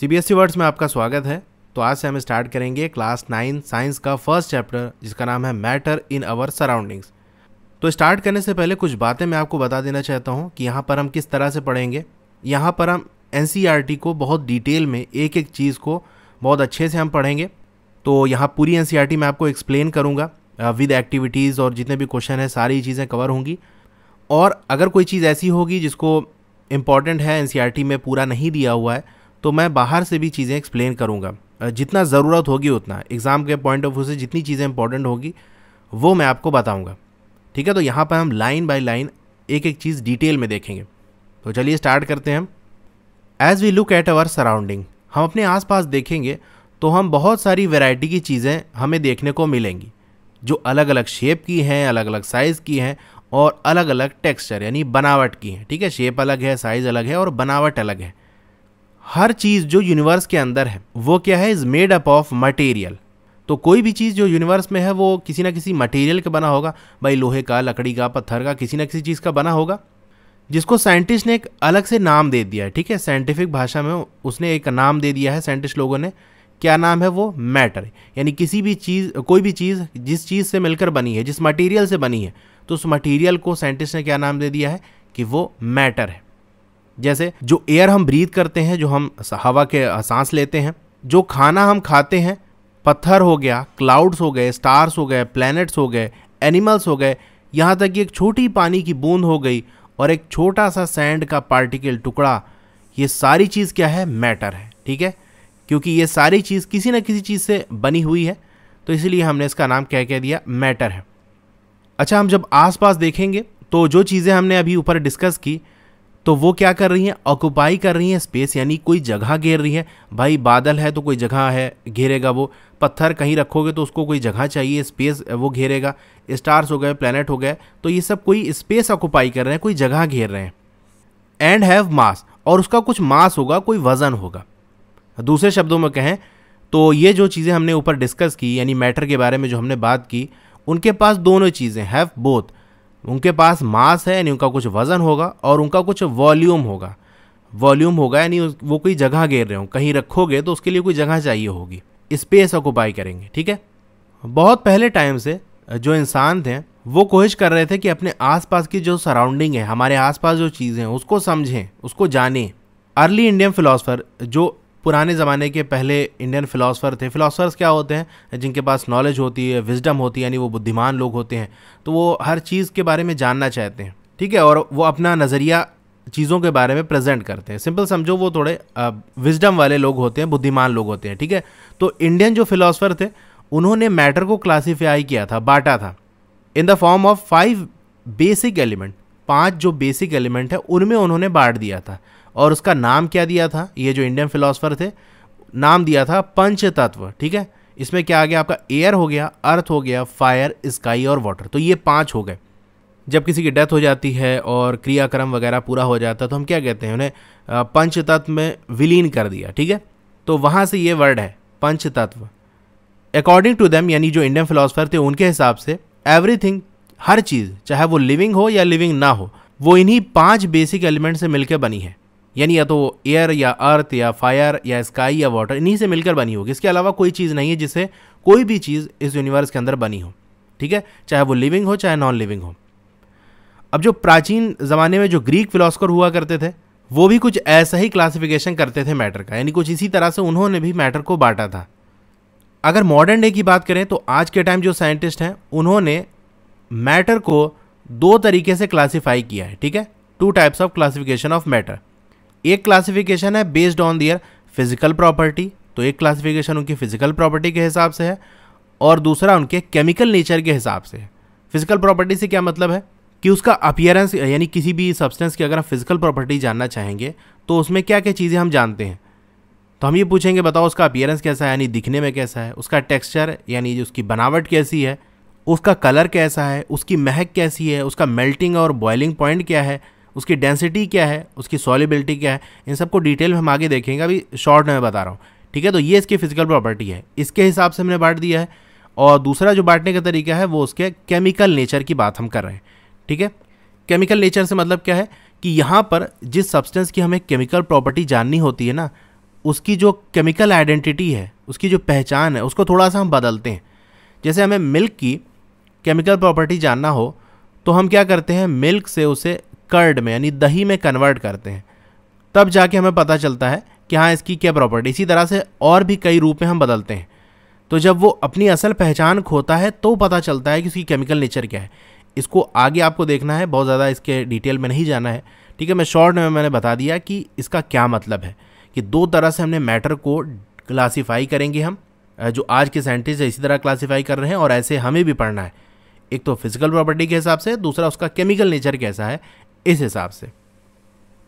CBSE words में आपका स्वागत है। तो आज से हम स्टार्ट करेंगे क्लास 9 साइंस का फर्स्ट चैप्टर जिसका नाम है मैटर इन आवर सराउंडिंग्स। तो स्टार्ट करने से पहले कुछ बातें मैं आपको बता देना चाहता हूं कि यहाँ पर हम किस तरह से पढ़ेंगे। यहाँ पर हम एनसीईआरटी को बहुत डिटेल में एक एक चीज़ को बहुत अच्छे से हम पढ़ेंगे। तो यहाँ पूरी एनसीईआरटी मैं आपको एक्सप्लेन करूँगा विद एक्टिविटीज़ और जितने भी क्वेश्चन हैं सारी चीज़ें कवर होंगी। और अगर कोई चीज़ ऐसी होगी जिसको इम्पॉर्टेंट है एनसीईआरटी में पूरा नहीं दिया हुआ है तो मैं बाहर से भी चीज़ें एक्सप्लेन करूँगा, जितना ज़रूरत होगी उतना, एग्ज़ाम के पॉइंट ऑफ व्यू से जितनी चीज़ें इंपॉर्टेंट होगी वो मैं आपको बताऊँगा। ठीक है, तो यहाँ पर हम लाइन बाय लाइन एक एक चीज़ डिटेल में देखेंगे। तो चलिए स्टार्ट करते हैं हम। As we look at our surrounding, हम अपने आसपास देखेंगे तो हम बहुत सारी वैरायटी की चीज़ें हमें देखने को मिलेंगी जो अलग अलग शेप की हैं, अलग अलग साइज़ की हैं और अलग अलग टेक्सचर यानी बनावट की हैं। ठीक है, शेप अलग है, साइज़ अलग है और बनावट अलग है। हर चीज़ जो यूनिवर्स के अंदर है वो क्या है, is made up of material. तो कोई भी चीज़ जो यूनिवर्स में है वो किसी ना किसी मटेरियल का बना होगा, भाई लोहे का, लकड़ी का, पत्थर का, किसी ना किसी चीज़ का बना होगा जिसको साइंटिस्ट ने एक अलग से नाम दे दिया है। ठीक है, साइंटिफिक भाषा में उसने एक नाम दे दिया है साइंटिस्ट लोगों ने। क्या नाम है वो? मैटर। यानी किसी भी चीज़, कोई भी चीज़ जिस चीज़ से मिलकर बनी है, जिस मटेरियल से बनी है, तो उस मटेरियल को साइंटिस्ट ने क्या नाम दे दिया है कि वो मैटर है। जैसे जो एयर हम ब्रीथ करते हैं, जो हम हवा के सांस लेते हैं, जो खाना हम खाते हैं, पत्थर हो गया, क्लाउड्स हो गए, स्टार्स हो गए, प्लैनेट्स हो गए, एनिमल्स हो गए, यहाँ तक कि एक छोटी पानी की बूंद हो गई और एक छोटा सा सैंड का पार्टिकल टुकड़ा, ये सारी चीज़ क्या है, मैटर है। ठीक है, क्योंकि ये सारी चीज़ किसी न किसी चीज़ से बनी हुई है तो इसलिए हमने इसका नाम क्या कह दिया, मैटर है। अच्छा, हम जब आसपास देखेंगे तो जो चीज़ें हमने अभी ऊपर डिस्कस की तो वो क्या कर रही हैं, ऑक्यूपाई कर रही हैं स्पेस, यानी कोई जगह घेर रही है। भाई बादल है तो कोई जगह है घेरेगा वो, पत्थर कहीं रखोगे तो उसको कोई जगह चाहिए, स्पेस वो घेरेगा, स्टार्स हो गए, प्लैनेट हो गए, तो ये सब कोई स्पेस ऑक्यूपाई कर रहे हैं, कोई जगह घेर रहे हैं। एंड हैव मास, और उसका कुछ मास होगा, कोई वज़न होगा। दूसरे शब्दों में कहें तो ये जो चीज़ें हमने ऊपर डिस्कस की यानी मैटर के बारे में जो हमने बात की, उनके पास दोनों चीज़ें, हैव बोथ, उनके पास मास है यानी उनका कुछ वज़न होगा और उनका कुछ वॉल्यूम होगा। वॉल्यूम होगा यानी वो कोई जगह घेर रहे हो, कहीं रखोगे तो उसके लिए कोई जगह चाहिए होगी, स्पेस ऑक्यूपाई करेंगे। ठीक है, बहुत पहले टाइम से जो इंसान थे वो कोशिश कर रहे थे कि अपने आसपास की जो सराउंडिंग है, हमारे आसपास जो चीज़ें हैं उसको समझें, उसको जानें। अर्ली इंडियन फ़िलासफ़र, जो पुराने ज़माने के पहले इंडियन फ़िलासफ़र थे, फ़िलासफ़र्स क्या होते हैं, जिनके पास नॉलेज होती है, विजडम होती है, यानी वो बुद्धिमान लोग होते हैं, तो वो हर चीज़ के बारे में जानना चाहते हैं। ठीक है, और वो अपना नज़रिया चीज़ों के बारे में प्रेजेंट करते हैं। सिंपल समझो वो थोड़े विजडम वाले लोग होते हैं, बुद्धिमान लोग होते हैं। ठीक है, तो इंडियन जो फ़िलासफ़र थे उन्होंने मैटर को क्लासीफाई किया था, बांटा था in the form of 5 basic element. 5 जो बेसिक एलिमेंट है उनमें उन्होंने बांट दिया था और उसका नाम क्या दिया था, ये जो इंडियन फिलोसफर थे, नाम दिया था पंच तत्व। ठीक है, इसमें क्या आ गया आपका, एयर हो गया, अर्थ हो गया, फायर, स्काई और वाटर। तो ये 5 हो गए। जब किसी की डेथ हो जाती है और क्रियाक्रम वगैरह पूरा हो जाता है तो हम क्या कहते हैं, उन्हें पंच तत्व में विलीन कर दिया। ठीक है, तो वहाँ से ये वर्ड है पंच तत्व। अकॉर्डिंग टू देम, यानी जो इंडियन फिलोसफर थे उनके हिसाब से एवरीथिंग, हर चीज़, चाहे वो लिविंग हो या लिविंग ना हो, वो इन्हीं 5 बेसिक एलिमेंट से मिलकर बनी है। यानी या तो एयर या अर्थ या फायर या स्काई या वाटर, इन्हीं से मिलकर बनी होगी। इसके अलावा कोई चीज़ नहीं है जिससे कोई भी चीज़ इस यूनिवर्स के अंदर बनी हो। ठीक है, चाहे वो लिविंग हो चाहे नॉन लिविंग हो। अब जो प्राचीन ज़माने में जो ग्रीक फिलोसफर हुआ करते थे वो भी कुछ ऐसा ही क्लासिफिकेशन करते थे मैटर का, यानी कुछ इसी तरह से उन्होंने भी मैटर को बांटा था। अगर मॉडर्न डे की बात करें तो आज के टाइम जो साइंटिस्ट हैं उन्होंने मैटर को 2 तरीके से क्लासीफाई किया है। ठीक है, 2 types of classification of matter. एक क्लासिफिकेशन है based on their physical property, तो एक क्लासिफिकेशन उनकी फिजिकल प्रॉपर्टी के हिसाब से है और दूसरा उनके केमिकल नेचर के हिसाब से है। फिजिकल प्रॉपर्टी से क्या मतलब है कि उसका अपीयरेंस, यानी किसी भी सब्सटेंस की अगर हम फिजिकल प्रॉपर्टी जानना चाहेंगे तो उसमें क्या क्या चीज़ें हम जानते हैं, तो हम ये पूछेंगे बताओ उसका अपीयरेंस कैसा है यानी दिखने में कैसा है, उसका टेक्सचर यानी उसकी बनावट कैसी है, उसका कलर कैसा है, उसकी महक कैसी है, उसका मेल्टिंग और बॉइलिंग पॉइंट क्या है, उसकी डेंसिटी क्या है, उसकी सॉलिबिलिटी क्या है, इन सबको डिटेल में हम आगे देखेंगे, अभी शॉर्ट में बता रहा हूँ। ठीक है, तो ये इसकी फिजिकल प्रॉपर्टी है, इसके हिसाब से हमने बांट दिया है। और दूसरा जो बांटने का तरीका है वो उसके केमिकल नेचर की बात हम कर रहे हैं। ठीक है, केमिकल नेचर से मतलब क्या है कि यहाँ पर जिस सब्सटेंस की हमें केमिकल प्रॉपर्टी जाननी होती है ना, उसकी जो केमिकल आइडेंटिटी है, उसकी जो पहचान है, उसको थोड़ा सा हम बदलते हैं। जैसे हमें मिल्क की केमिकल प्रॉपर्टी जानना हो तो हम क्या करते हैं, मिल्क से उसे कर्ड में यानी दही में कन्वर्ट करते हैं, तब जाके हमें पता चलता है कि हाँ इसकी क्या प्रॉपर्टी। इसी तरह से और भी कई रूप में हम बदलते हैं, तो जब वो अपनी असल पहचान खोता है तो पता चलता है कि उसकी केमिकल नेचर क्या है। इसको आगे आपको देखना है, बहुत ज़्यादा इसके डिटेल में नहीं जाना है, ठीक है। मैं शॉर्ट में मैंने बता दिया कि इसका क्या मतलब है, कि दो तरह से हमने मैटर को क्लासीफाई करेंगे हम, जो आज के साइंटिस्ट इसी तरह क्लासीफाई कर रहे हैं और ऐसे हमें भी पढ़ना है। एक तो फिजिकल प्रॉपर्टी के हिसाब से, दूसरा उसका केमिकल नेचर कैसा है इस हिसाब से।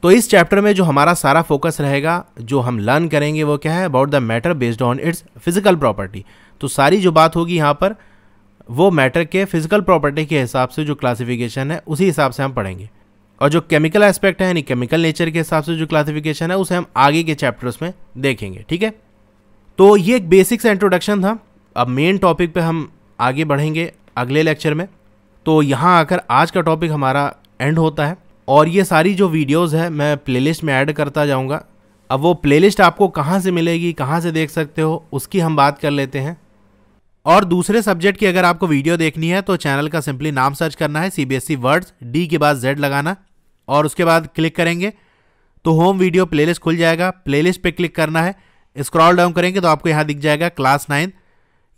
तो इस चैप्टर में जो हमारा सारा फोकस रहेगा, जो हम लर्न करेंगे वो क्या है, about the matter based on its physical property. तो सारी जो बात होगी यहाँ पर वो मैटर के फिजिकल प्रॉपर्टी के हिसाब से जो क्लासिफिकेशन है उसी हिसाब से हम पढ़ेंगे, और जो केमिकल एस्पेक्ट है यानी केमिकल नेचर के हिसाब से जो क्लासिफिकेशन है उसे हम आगे के चैप्टर्स में देखेंगे, ठीक है। तो ये एक बेसिक सा इंट्रोडक्शन था। अब मेन टॉपिक पे हम आगे बढ़ेंगे अगले लेक्चर में। तो यहाँ आकर आज का टॉपिक हमारा एंड होता है, और ये सारी जो वीडियोस है मैं प्लेलिस्ट में ऐड करता जाऊँगा। अब वो प्लेलिस्ट आपको कहाँ से मिलेगी, कहाँ से देख सकते हो, उसकी हम बात कर लेते हैं। और दूसरे सब्जेक्ट की अगर आपको वीडियो देखनी है तो चैनल का सिंपली नाम सर्च करना है CBSE वर्ड्स, D के बाद Z लगाना और उसके बाद क्लिक करेंगे तो होम वीडियो प्लेलिस्ट खुल जाएगा। प्लेलिस्ट पे क्लिक करना है, स्क्रॉल डाउन करेंगे तो आपको यहाँ दिख जाएगा क्लास 9।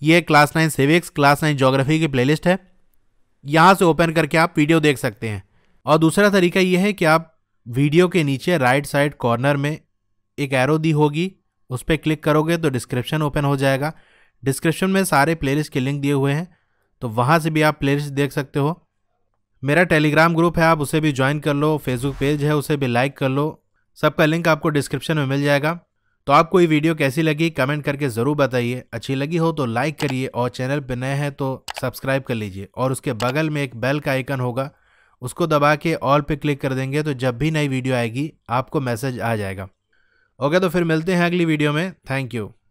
ये क्लास 9 सिविक्स, क्लास 9 ज्योग्राफी की प्लेलिस्ट है। यहाँ से ओपन करके आप वीडियो देख सकते हैं। और दूसरा तरीका ये है कि आप वीडियो के नीचे राइट साइड कॉर्नर में एक एरो दी होगी, उस पर क्लिक करोगे तो डिस्क्रिप्शन ओपन हो जाएगा। डिस्क्रिप्शन में सारे प्लेलिस्ट के लिंक दिए हुए हैं, तो वहाँ से भी आप प्लेलिस्ट देख सकते हो। मेरा टेलीग्राम ग्रुप है, आप उसे भी ज्वाइन कर लो। फेसबुक पेज है, उसे भी लाइक कर लो। सबका लिंक आपको डिस्क्रिप्शन में मिल जाएगा। तो आपको ये वीडियो कैसी लगी कमेंट करके ज़रूर बताइए। अच्छी लगी हो तो लाइक करिए, और चैनल पर नए हैं तो सब्सक्राइब कर लीजिए। और उसके बगल में एक बेल का आइकन होगा, उसको दबा के ऑल पे क्लिक कर देंगे तो जब भी नई वीडियो आएगी आपको मैसेज आ जाएगा। ओके, तो फिर मिलते हैं अगली वीडियो में। Thank you.